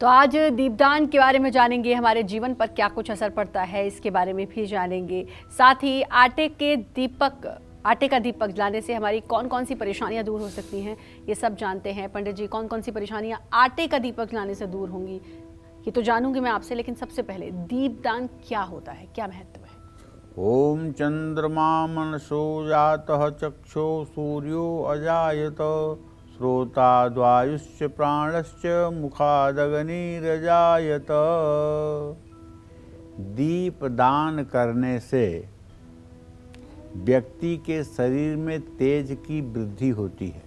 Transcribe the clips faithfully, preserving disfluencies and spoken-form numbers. तो आज दीपदान के बारे में जानेंगे, हमारे जीवन पर क्या कुछ असर पड़ता है इसके बारे में भी जानेंगे। साथ ही आटे के दीपक आटे का दीपक जलाने से हमारी कौन कौन सी परेशानियां दूर हो सकती हैं, ये सब जानते हैं। पंडित जी, कौन कौन सी परेशानियां आटे का दीपक जलाने से दूर होंगी, ये तो जानूंगी मैं आपसे, लेकिन सबसे पहले दीपदान क्या होता है, क्या महत्व है? ओम चंद्रमा मनसो जातः चक्षो सूर्यो अजायत श्रोता द्वायुश्च प्राणश्च मुखादग्निरजायत। दीप दान करने से व्यक्ति के शरीर में तेज की वृद्धि होती है।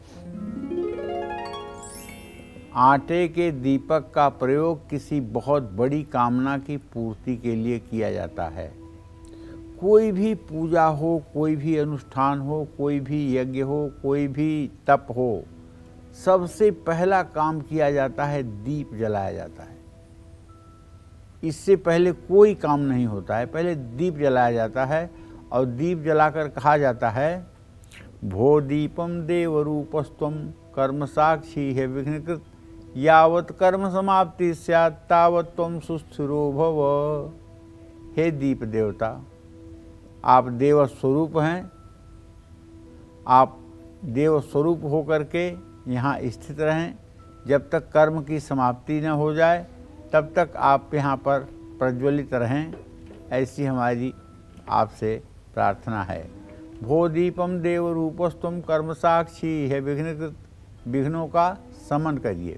आटे के दीपक का प्रयोग किसी बहुत बड़ी कामना की पूर्ति के लिए किया जाता है। कोई भी पूजा हो, कोई भी अनुष्ठान हो, कोई भी यज्ञ हो, कोई भी तप हो, सबसे पहला काम किया जाता है दीप जलाया जाता है। इससे पहले कोई काम नहीं होता है, पहले दीप जलाया जाता है। और दीप जलाकर कहा जाता है, भो दीपम देवरूपस्त्वं कर्म साक्षी है विघ्नकृत यावत कर्म समाप्ति स्यात् तावत त्वं सुस्थिरो भव। हे दीप देवता, आप देव स्वरूप हैं, आप देव स्वरूप होकर के यहाँ स्थित रहें। जब तक कर्म की समाप्ति न हो जाए तब तक आप यहाँ पर प्रज्वलित रहें, ऐसी हमारी आपसे प्रार्थना है। भो दीपम देवरूपस्त्वं कर्म साक्षी है विघ्नकृत, विघ्नों का समन करिए।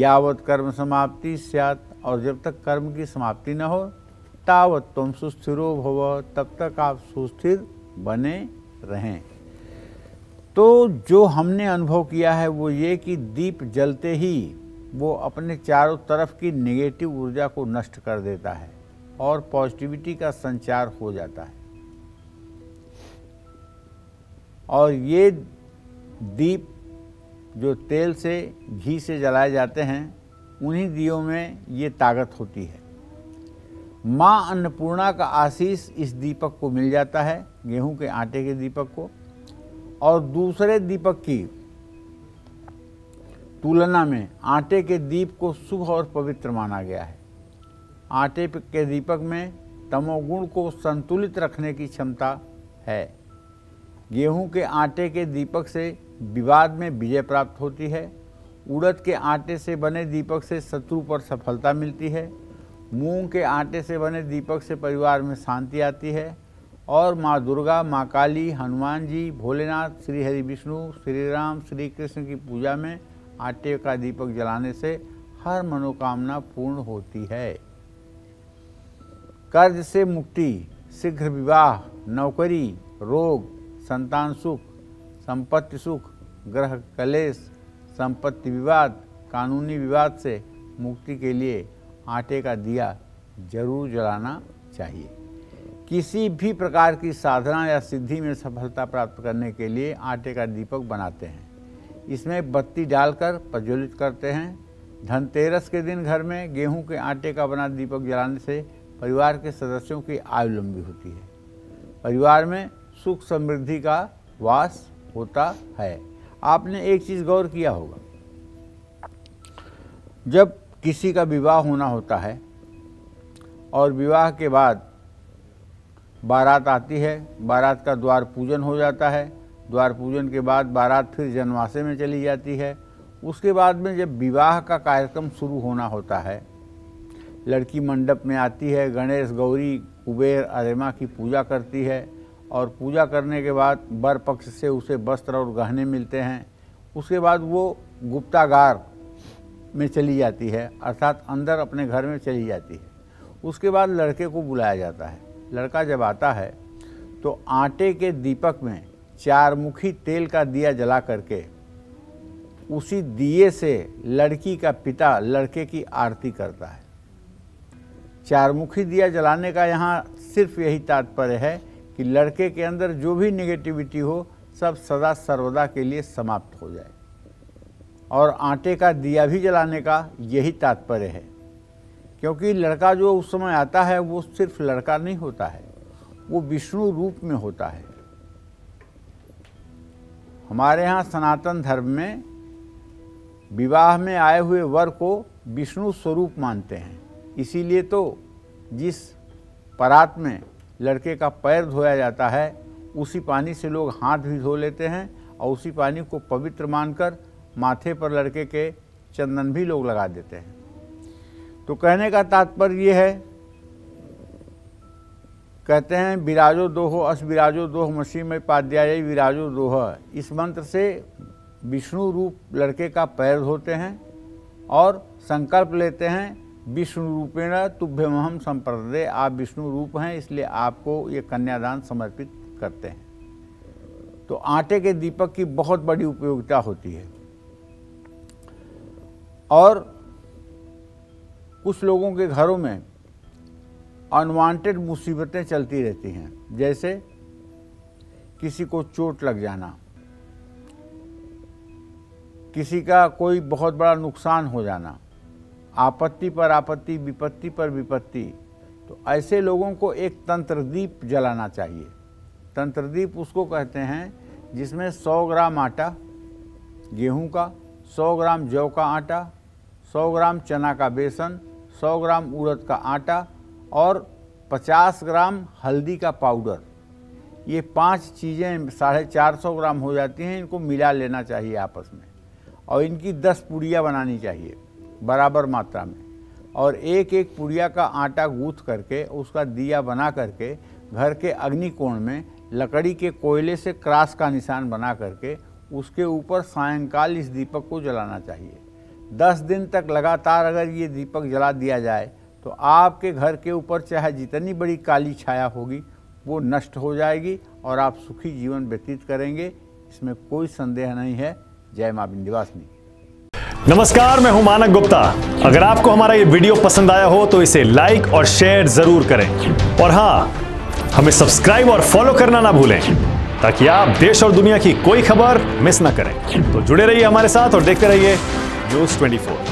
यावत कर्म समाप्ति स्यात्, और जब तक कर्म की समाप्ति न हो, तावत त्वं सुस्थिरो भव, तब तक आप सुस्थिर बने रहें। तो जो हमने अनुभव किया है वो ये कि दीप जलते ही वो अपने चारों तरफ की नेगेटिव ऊर्जा को नष्ट कर देता है और पॉजिटिविटी का संचार हो जाता है। और ये दीप जो तेल से, घी से जलाए जाते हैं, उन्हीं दीयों में ये ताकत होती है। माँ अन्नपूर्णा का आशीष इस दीपक को मिल जाता है, गेहूं के आटे के दीपक को। और दूसरे दीपक की तुलना में आटे के दीप को शुभ और पवित्र माना गया है। आटे के दीपक में तमोगुण को संतुलित रखने की क्षमता है। गेहूं के आटे के दीपक से विवाद में विजय प्राप्त होती है। उड़द के आटे से बने दीपक से शत्रु पर सफलता मिलती है। मूंग के आटे से बने दीपक से परिवार में शांति आती है। और माँ दुर्गा, माँ काली, हनुमान जी, भोलेनाथ, श्री हरि विष्णु, श्री राम, श्री कृष्ण की पूजा में आटे का दीपक जलाने से हर मनोकामना पूर्ण होती है। कर्ज से मुक्ति, शीघ्र विवाह, नौकरी, रोग, संतान सुख, संपत्ति सुख, ग्रह कलेश, संपत्ति विवाद, कानूनी विवाद से मुक्ति के लिए आटे का दिया जरूर जलाना चाहिए। किसी भी प्रकार की साधना या सिद्धि में सफलता प्राप्त करने के लिए आटे का दीपक बनाते हैं। इसमें बत्ती डालकर प्रज्वलित करते हैं। धनतेरस के दिन घर में गेहूं के आटे का बना दीपक जलाने से परिवार के सदस्यों की आयु लंबी होती है। परिवार में सुख समृद्धि का वास होता है। आपने एक चीज़ गौर किया होगा, जब किसी का विवाह होना होता है और विवाह के बाद बारात आती है, बारात का द्वार पूजन हो जाता है, द्वार पूजन के बाद बारात फिर जनवासे में चली जाती है। उसके बाद में जब विवाह का कार्यक्रम शुरू होना होता है, लड़की मंडप में आती है, गणेश, गौरी, कुबेर, अरेमा की पूजा करती है। और पूजा करने के बाद वर पक्ष से उसे वस्त्र और गहने मिलते हैं। उसके बाद वो गुप्तागार में चली जाती है, अर्थात अंदर अपने घर में चली जाती है। उसके बाद लड़के को बुलाया जाता है। लड़का जब आता है तो आटे के दीपक में चारमुखी तेल का दिया जला करके उसी दिए से लड़की का पिता लड़के की आरती करता है। चारमुखी दिया जलाने का यहाँ सिर्फ यही तात्पर्य है कि लड़के के अंदर जो भी नेगेटिविटी हो सब सदा सर्वदा के लिए समाप्त हो जाए। और आटे का दिया भी जलाने का यही तात्पर्य है, क्योंकि लड़का जो उस समय आता है वो सिर्फ लड़का नहीं होता है, वो विष्णु रूप में होता है। हमारे यहाँ सनातन धर्म में विवाह में आए हुए वर को विष्णु स्वरूप मानते हैं। इसीलिए तो जिस परात में लड़के का पैर धोया जाता है उसी पानी से लोग हाथ भी धो लेते हैं और उसी पानी को पवित्र मानकर माथे पर लड़के के चंदन भी लोग लगा देते हैं। तो कहने का तात्पर्य यह है, कहते हैं विराजो दोहो अस विराजो दोह मसी में पाध्याय विराजो दोह। इस मंत्र से विष्णु रूप लड़के का पैर धोते हैं और संकल्प लेते हैं, विष्णु रूपेण तुभ्यमहम संप्रदे, आप विष्णु रूप हैं इसलिए आपको ये कन्यादान समर्पित करते हैं। तो आटे के दीपक की बहुत बड़ी उपयोगिता होती है और कुछ लोगों के घरों में अनवांटेड मुसीबतें चलती रहती हैं, जैसे किसी को चोट लग जाना, किसी का कोई बहुत बड़ा नुकसान हो जाना, आपत्ति पर आपत्ति, विपत्ति पर विपत्ति। तो ऐसे लोगों को एक तंत्रदीप जलाना चाहिए। तंत्रदीप उसको कहते हैं जिसमें सौ ग्राम आटा गेहूं का, सौ ग्राम जौ का आटा, सौ ग्राम चना का बेसन, सौ ग्राम उड़द का आटा और पचास ग्राम हल्दी का पाउडर, ये पांच चीज़ें साढ़े चार सौ ग्राम हो जाती हैं। इनको मिला लेना चाहिए आपस में और इनकी दस पूड़ियाँ बनानी चाहिए बराबर मात्रा में, और एक एक पूड़िया का आटा गूँथ करके उसका दिया बना करके घर के अग्निकोण में लकड़ी के कोयले से क्रॉस का निशान बना करके उसके ऊपर सायंकाल इस दीपक को जलाना चाहिए। दस दिन तक लगातार अगर ये दीपक जला दिया जाए तो आपके घर के ऊपर चाहे जितनी बड़ी काली छाया होगी वो नष्ट हो जाएगी और आप सुखी जीवन व्यतीत करेंगे, इसमें कोई संदेह नहीं है। जय मां विंध्यवासिनी। नमस्कार, मैं हूं मानक गुप्ता। अगर आपको हमारा ये वीडियो पसंद आया हो तो इसे लाइक और शेयर जरूर करें और हाँ, हमें सब्सक्राइब और फॉलो करना ना भूलें ताकि आप देश और दुनिया की कोई खबर मिस ना करें। तो जुड़े रहिए हमारे साथ और देखते रहिए न्यूज़ चौबीस।